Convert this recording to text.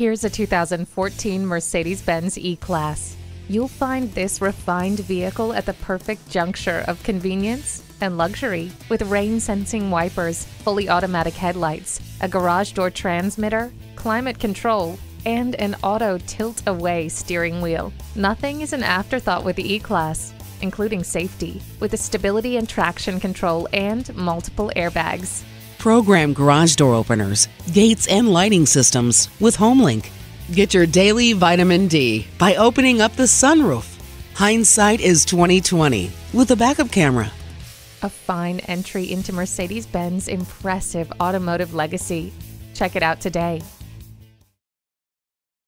Here's a 2014 Mercedes-Benz E-Class. You'll find this refined vehicle at the perfect juncture of convenience and luxury, with rain-sensing wipers, fully automatic headlights, a garage door transmitter, climate control, and an auto tilt-away steering wheel. Nothing is an afterthought with the E-Class, including safety, with the stability and traction control and multiple airbags. Program garage door openers, gates, and lighting systems with HomeLink. Get your daily vitamin D by opening up the sunroof. Hindsight is 20/20 with a backup camera. A fine entry into Mercedes-Benz' impressive automotive legacy. Check it out today.